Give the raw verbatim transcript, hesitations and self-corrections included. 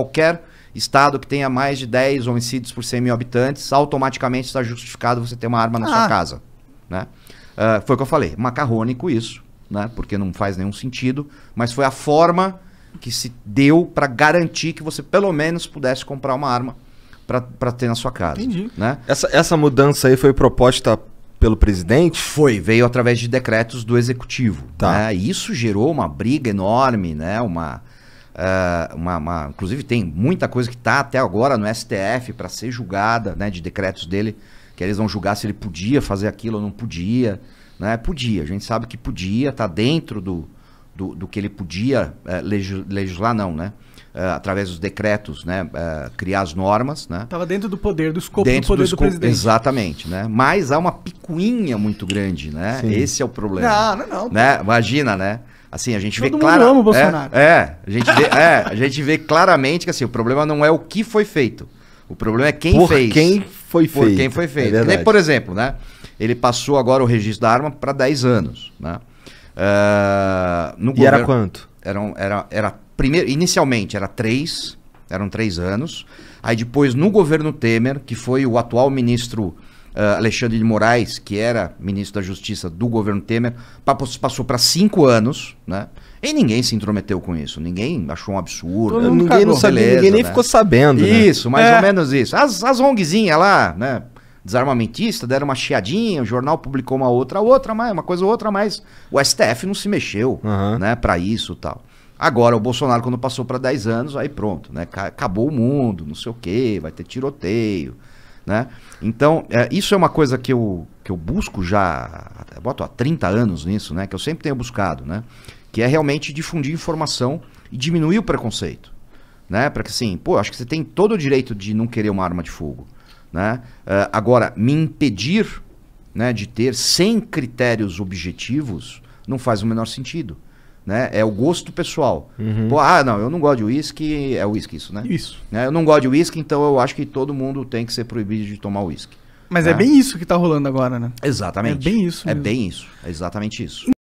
qualquer estado que tenha mais de dez homicídios por cem mil habitantes, automaticamente está justificado você ter uma arma na ah. sua casa. Né? Uh, foi o que eu falei, macarrônico isso, né? Porque não faz nenhum sentido, mas foi a forma que se deu para garantir que você pelo menos pudesse comprar uma arma para ter na sua casa. Entendi. Né? Essa, essa mudança aí foi proposta pelo presidente? Foi, veio através de decretos do executivo. Tá. Né? Isso gerou uma briga enorme, né? Uma, uh, uma, uma, inclusive tem muita coisa que está até agora no S T F para ser julgada, né? De decretos dele, que eles vão julgar se ele podia fazer aquilo ou não podia. Né? Podia, a gente sabe que podia, está dentro do, do, do que ele podia uh, legis, legislar, não, né? Uh, através dos decretos, né, uh, criar as normas, né? Estava dentro do poder, do escopo dentro do poder do, escopo, do presidente. Exatamente, né? Mas há uma picuinha muito grande, né? Sim. Esse é o problema. Não, não, não. Né? Imagina, né? Assim, a gente Todo vê claramente. Bolsonaro. É, é, a gente vê, é, a gente vê claramente que assim, o problema não é o que foi feito. O problema é quem por fez. Quem foi por feito. quem foi feito. É por exemplo, né? Ele passou agora o registro da arma para dez anos, né? Uh, no e governo, era quanto? Era, era, era Primeiro, inicialmente era três, eram três anos. Aí depois, no governo Temer, que foi o atual ministro uh, Alexandre de Moraes, que era ministro da Justiça do governo Temer, passou para cinco anos, né? E ninguém se intrometeu com isso, ninguém achou um absurdo. Ninguém, cagou, não sabia, beleza, ninguém nem né? ficou sabendo. Isso, né? mais é. ou menos isso. As, as ONGzinhas lá, né? Desarmamentista, deram uma chiadinha, o jornal publicou uma outra, outra, mais uma coisa outra, mas o S T F não se mexeu, uhum. né? Para isso e tal. Agora, o Bolsonaro, quando passou para dez anos, aí pronto, né? Acabou o mundo, não sei o quê, vai ter tiroteio, né? Então, é, isso é uma coisa que eu, que eu busco já, eu boto há trinta anos nisso, né? Que eu sempre tenho buscado, né? Que é realmente difundir informação e diminuir o preconceito, né? Para que assim, pô, acho que você tem todo o direito de não querer uma arma de fogo, né? Uh, agora, me impedir, né, de ter sem critérios objetivos não faz o menor sentido. Né? É o gosto pessoal. Uhum. Pô, ah, não, eu não gosto de uísque. É uísque isso, né? Isso. Né? Eu não gosto de uísque, então eu acho que todo mundo tem que ser proibido de tomar uísque. Mas né? é bem isso que tá rolando agora, né? Exatamente. É bem isso mesmo. É bem isso. É exatamente isso.